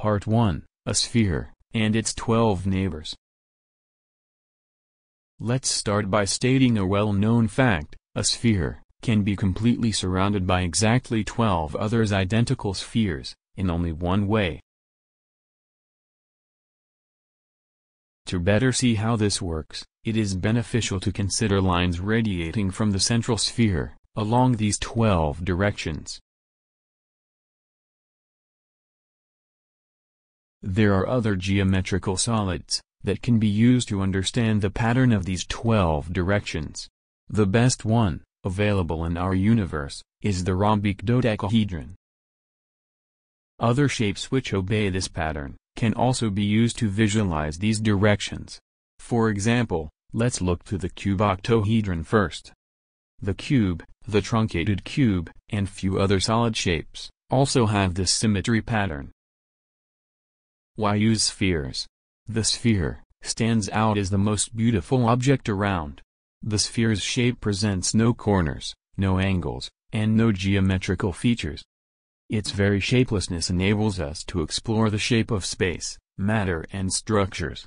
Part 1, a sphere, and its 12 neighbors. Let's start by stating a well-known fact: a sphere can be completely surrounded by exactly 12 other identical spheres, in only one way. To better see how this works, it is beneficial to consider lines radiating from the central sphere, along these 12 directions. There are other geometrical solids that can be used to understand the pattern of these 12 directions. The best one, available in our universe, is the rhombic dodecahedron. Other shapes which obey this pattern can also be used to visualize these directions. For example, let's look to the cube octahedron first. The cube, the truncated cube, and few other solid shapes also have this symmetry pattern. Why use spheres? The sphere stands out as the most beautiful object around. The sphere's shape presents no corners, no angles, and no geometrical features. Its very shapelessness enables us to explore the shape of space, matter, and structures.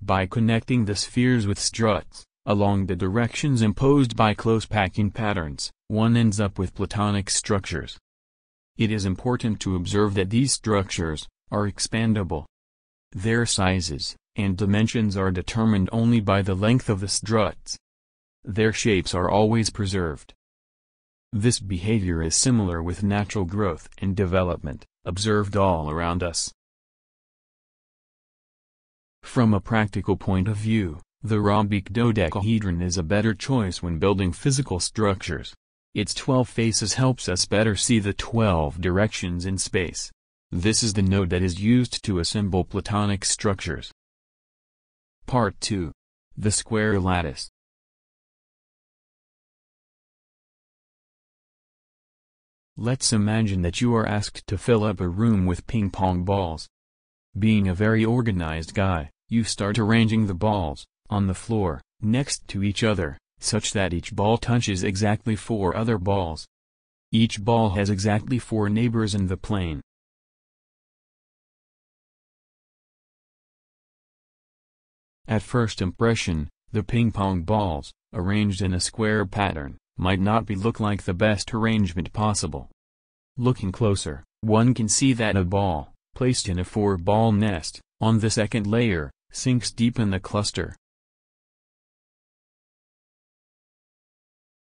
By connecting the spheres with struts, along the directions imposed by close packing patterns, one ends up with Platonic structures. It is important to observe that these structures are expandable. Their sizes and dimensions are determined only by the length of the struts. Their shapes are always preserved. This behavior is similar with natural growth and development, observed all around us. From a practical point of view, the rhombic dodecahedron is a better choice when building physical structures. Its 12 faces helps us better see the 12 directions in space. This is the node that is used to assemble Platonic structures. Part 2. The square lattice. Let's imagine that you are asked to fill up a room with ping pong balls. Being a very organized guy, you start arranging the balls, on the floor, next to each other, such that each ball touches exactly 4 other balls. Each ball has exactly 4 neighbors in the plane. At first impression, the ping pong balls, arranged in a square pattern, might not look like the best arrangement possible. Looking closer, one can see that a ball, placed in a 4-ball nest, on the second layer, sinks deep in the cluster.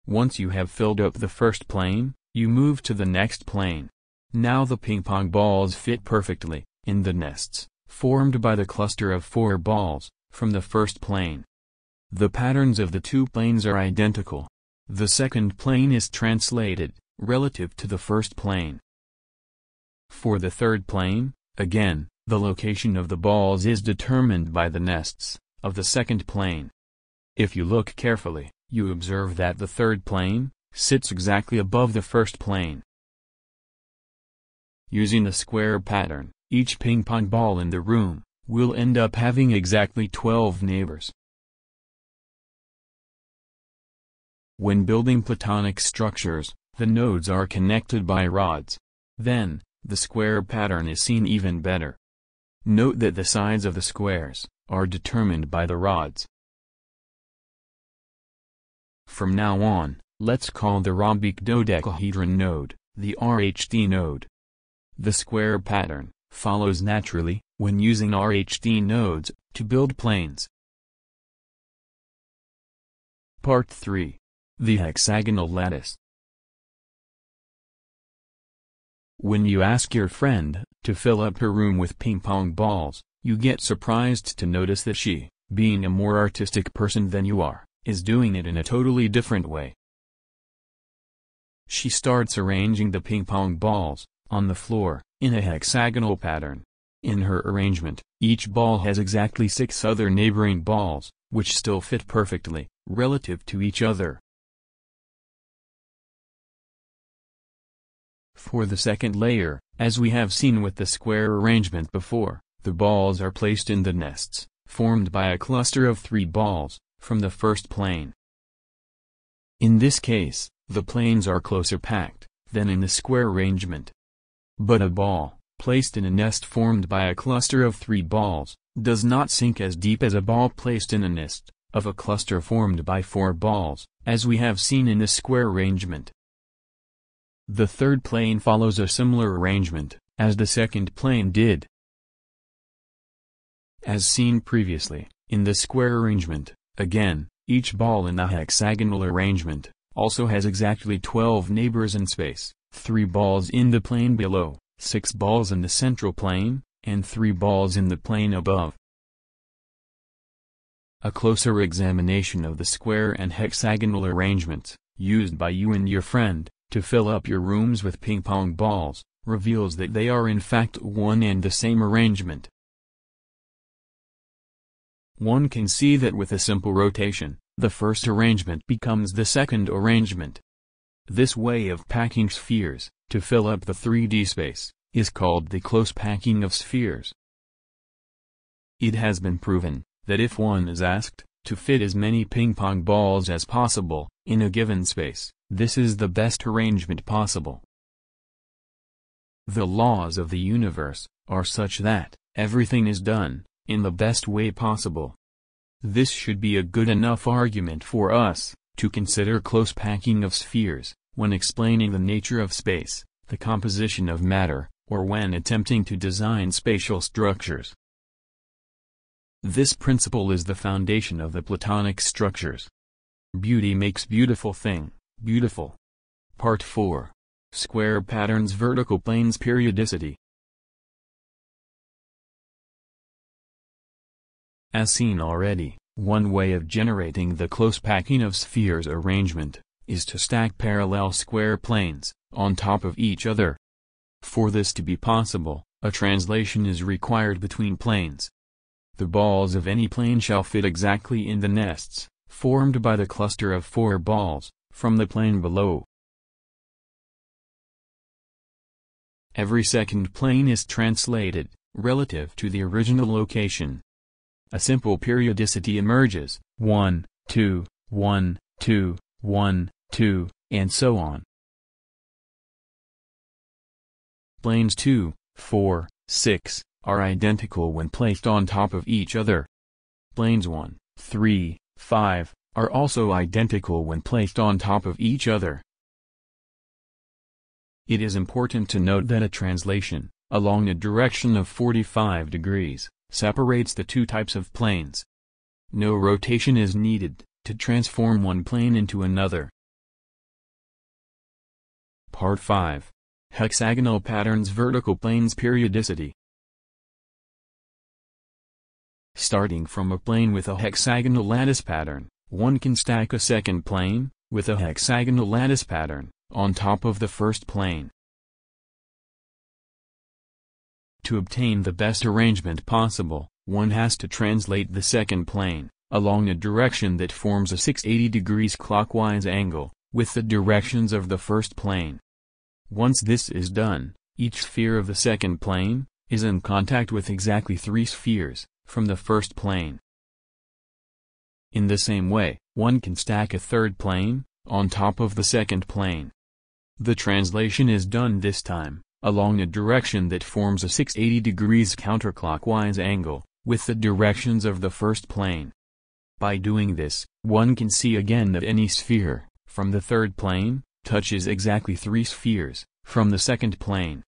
Once you have filled up the first plane, you move to the next plane. Now the ping pong balls fit perfectly, in the nests, formed by the cluster of 4 balls, from the first plane. The patterns of the 2 planes are identical. The second plane is translated, relative to the first plane. For the third plane, again, the location of the balls is determined by the nests of the second plane. If you look carefully, you observe that the third plane sits exactly above the first plane. Using the square pattern, each ping pong ball in the room will end up having exactly 12 neighbors. When building Platonic structures, the nodes are connected by rods. Then, the square pattern is seen even better. Note that the sides of the squares are determined by the rods. From now on, let's call the rhombic dodecahedron node the RHD node. The square pattern follows naturally, when using RHD nodes, to build planes. Part 3. The hexagonal lattice. When you ask your friend to fill up her room with ping pong balls, you get surprised to notice that she, being a more artistic person than you are, is doing it in a totally different way. She starts arranging the ping pong balls, on the floor, in a hexagonal pattern. In her arrangement, each ball has exactly 6 other neighboring balls, which still fit perfectly, relative to each other. For the second layer, as we have seen with the square arrangement before, the balls are placed in the nests, formed by a cluster of 3 balls, from the first plane. In this case, the planes are closer packed than in the square arrangement. But a ball, placed in a nest formed by a cluster of three balls, does not sink as deep as a ball placed in a nest of a cluster formed by four balls, as we have seen in the square arrangement. The third plane follows a similar arrangement, as the second plane did. As seen previously, in the square arrangement, again, each ball in the hexagonal arrangement also has exactly 12 neighbors in space, 3 balls in the plane below, 6 balls in the central plane, and 3 balls in the plane above. A closer examination of the square and hexagonal arrangements, used by you and your friend, to fill up your rooms with ping-pong balls, reveals that they are in fact one and the same arrangement. One can see that with a simple rotation, the first arrangement becomes the second arrangement. This way of packing spheres, to fill up the 3D space, is called the close packing of spheres. It has been proven that if one is asked to fit as many ping-pong balls as possible in a given space, this is the best arrangement possible. The laws of the universe are such that everything is done in the best way possible. This should be a good enough argument for us to consider close packing of spheres when explaining the nature of space, the composition of matter, or when attempting to design spatial structures. This principle is the foundation of the Platonic structures. Beauty makes beautiful thing beautiful. Part 4. Square patterns, vertical planes, periodicity. As seen already, one way of generating the close packing of spheres arrangement is to stack parallel square planes on top of each other. For this to be possible, a translation is required between planes. The balls of any plane shall fit exactly in the nests formed by the cluster of four balls from the plane below. Every second plane is translated relative to the original location. A simple periodicity emerges: 1, 2, 1, 2, 1, 2, and so on. Planes 2, 4, 6, are identical when placed on top of each other. Planes 1, 3, 5, are also identical when placed on top of each other. It is important to note that a translation, along a direction of 45 degrees, separates the two types of planes. No rotation is needed to transform one plane into another. Part 5. Hexagonal patterns, vertical planes, periodicity. Starting from a plane with a hexagonal lattice pattern, one can stack a second plane, with a hexagonal lattice pattern, on top of the first plane. To obtain the best arrangement possible, one has to translate the second plane, along a direction that forms a 680 degrees clockwise angle, with the directions of the first plane. Once this is done, each sphere of the second plane is in contact with exactly 3 spheres from the first plane. In the same way, one can stack a third plane on top of the second plane. The translation is done this time along a direction that forms a 680 degrees counterclockwise angle with the directions of the first plane. By doing this, one can see again that any sphere from the third plane touches exactly 3 spheres from the second plane.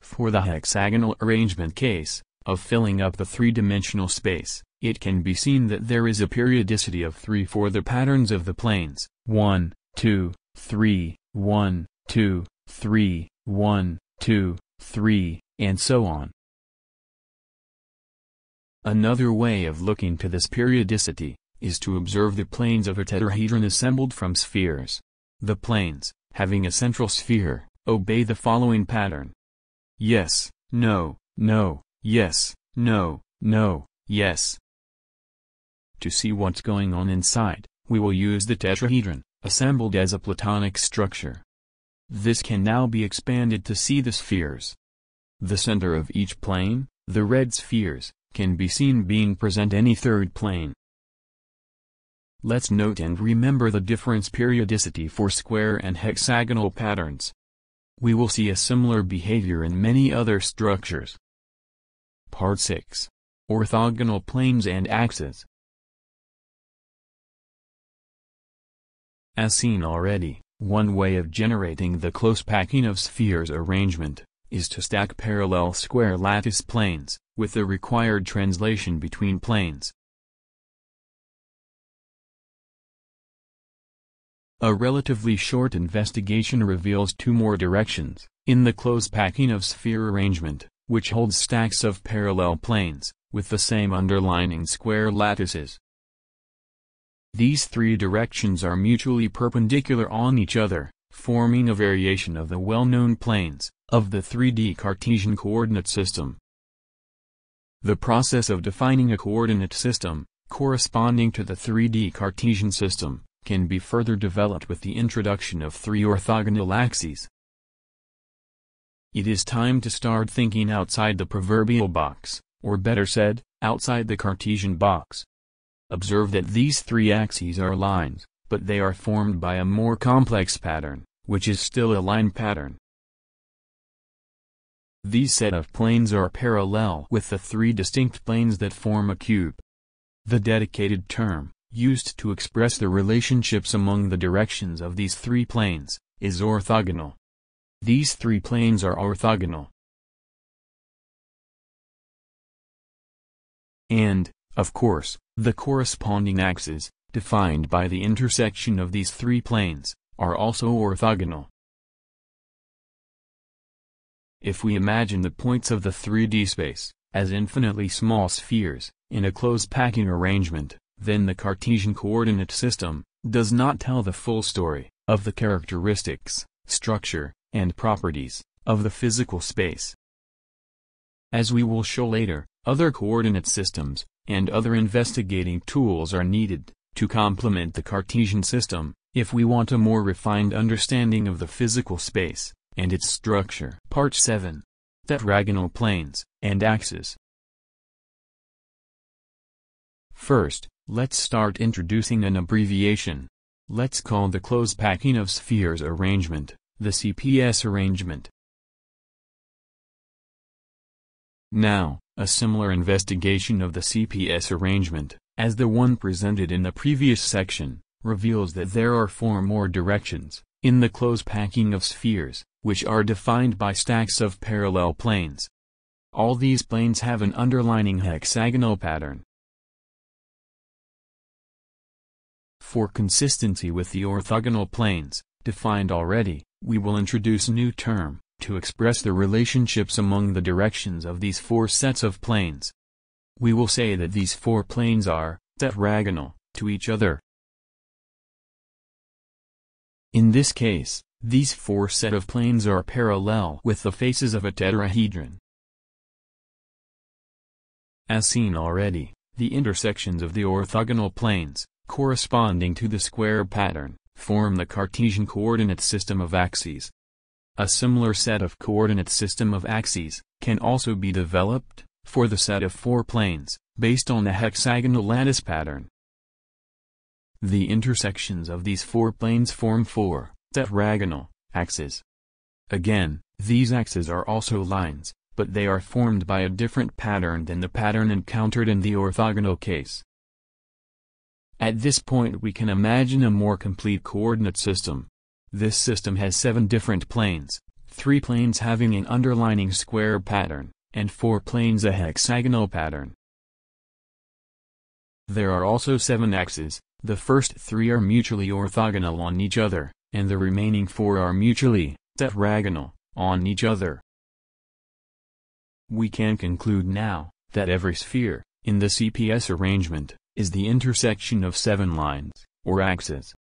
For the hexagonal arrangement case of filling up the 3-dimensional space, it can be seen that there is a periodicity of 3 for the patterns of the planes: 1, 2, 3, 1, 2, 3, 1, 2, 3, and so on. Another way of looking to this periodicity is to observe the planes of a tetrahedron assembled from spheres. The planes, having a central sphere, obey the following pattern: yes, no, no, yes, no, no, yes. To see what's going on inside, we will use the tetrahedron, assembled as a Platonic structure. This can now be expanded to see the spheres. The center of each plane, the red spheres, can be seen being present any third plane. Let's note and remember the difference periodicity for square and hexagonal patterns. We will see a similar behavior in many other structures. Part 6. Orthogonal planes and axes. As seen already, one way of generating the close packing of spheres arrangement is to stack parallel square lattice planes, with the required translation between planes. A relatively short investigation reveals two more directions, in the close packing of sphere arrangement, which holds stacks of parallel planes, with the same underlying square lattices. These three directions are mutually perpendicular on each other, forming a variation of the well-known planes of the 3D Cartesian coordinate system. The process of defining a coordinate system, corresponding to the 3D Cartesian system, can be further developed with the introduction of three orthogonal axes. It is time to start thinking outside the proverbial box, or better said, outside the Cartesian box. Observe that these three axes are lines, but they are formed by a more complex pattern, which is still a line pattern. These set of planes are parallel with the three distinct planes that form a cube. The dedicated term, used to express the relationships among the directions of these three planes, is orthogonal. These three planes are orthogonal. And, of course, the corresponding axes, defined by the intersection of these three planes, are also orthogonal. If we imagine the points of the 3D space as infinitely small spheres, in a close packing arrangement, then the Cartesian coordinate system does not tell the full story of the characteristics, structure, and properties of the physical space. As we will show later, other coordinate systems and other investigating tools are needed to complement the Cartesian system if we want a more refined understanding of the physical space and its structure. Part 7. Tetragonal planes and axes. First, let's start introducing an abbreviation. Let's call the close packing of spheres arrangement the CPS arrangement. Now, a similar investigation of the CPS arrangement, as the one presented in the previous section, reveals that there are four more directions, in the close packing of spheres, which are defined by stacks of parallel planes. All these planes have an underlying hexagonal pattern. For consistency with the orthogonal planes, defined already, we will introduce a new term to express the relationships among the directions of these four sets of planes. We will say that these four planes are tetragonal to each other. In this case, these four sets of planes are parallel with the faces of a tetrahedron. As seen already, the intersections of the orthogonal planes, corresponding to the square pattern, form the Cartesian coordinate system of axes. A similar set of coordinate system of axes can also be developed for the set of four planes, based on the hexagonal lattice pattern. The intersections of these four planes form four tetragonal axes. Again, these axes are also lines, but they are formed by a different pattern than the pattern encountered in the orthogonal case. At this point we can imagine a more complete coordinate system. This system has seven different planes, three planes having an underlying square pattern, and four planes a hexagonal pattern. There are also seven axes. The first three are mutually orthogonal on each other, and the remaining four are mutually tetragonal on each other. We can conclude now that every sphere, in the CPS arrangement, is the intersection of seven lines, or axes.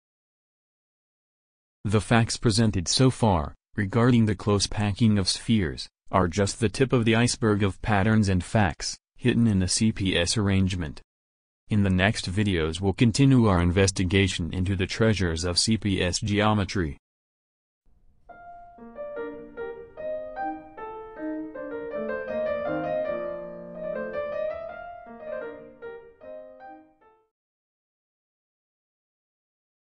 The facts presented so far, regarding the close packing of spheres, are just the tip of the iceberg of patterns and facts, hidden in the CPS arrangement. In the next videos we'll continue our investigation into the treasures of CPS geometry.